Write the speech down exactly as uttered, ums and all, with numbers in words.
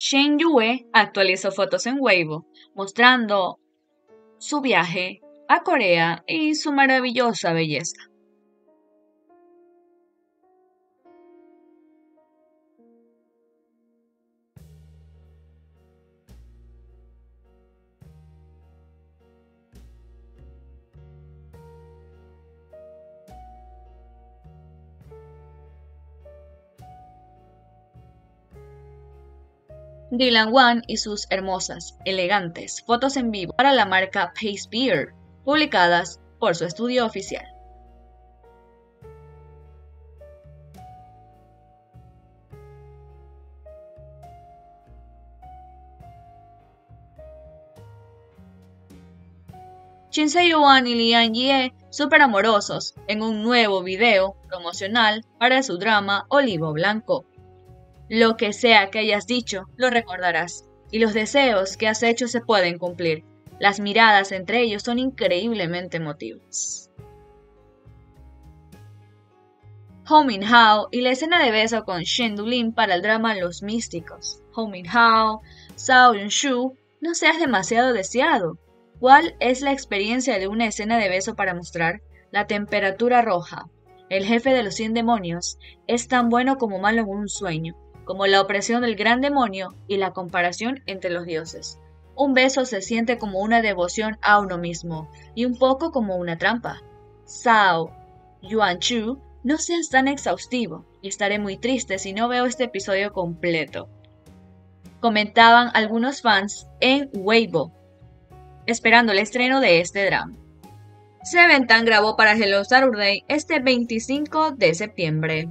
Shen Yue actualizó fotos en Weibo, mostrando su viaje a Corea y su maravillosa belleza. Dylan Wang y sus hermosas, elegantes fotos en vivo para la marca Pace Bear, publicadas por su estudio oficial. Shen Yue y Liang Jie súper amorosos en un nuevo video promocional para su drama Olivo Blanco. Lo que sea que hayas dicho, lo recordarás, y los deseos que has hecho se pueden cumplir. Las miradas entre ellos son increíblemente emotivas. Hou Minghao y la escena de beso con Shen Du Lin para el drama Los Místicos. Hou Minghao, Zhao Yunshu, no seas demasiado deseado. ¿Cuál es la experiencia de una escena de beso para mostrar? La temperatura roja, el jefe de los cien demonios, es tan bueno como malo en un sueño, como la opresión del gran demonio y la comparación entre los dioses. Un beso se siente como una devoción a uno mismo y un poco como una trampa. Zhao Yuanchu, no seas tan exhaustivo, estaré muy triste si no veo este episodio completo, comentaban algunos fans en Weibo, esperando el estreno de este drama. Seven Tan grabó para Hello Saturday este veinticinco de septiembre.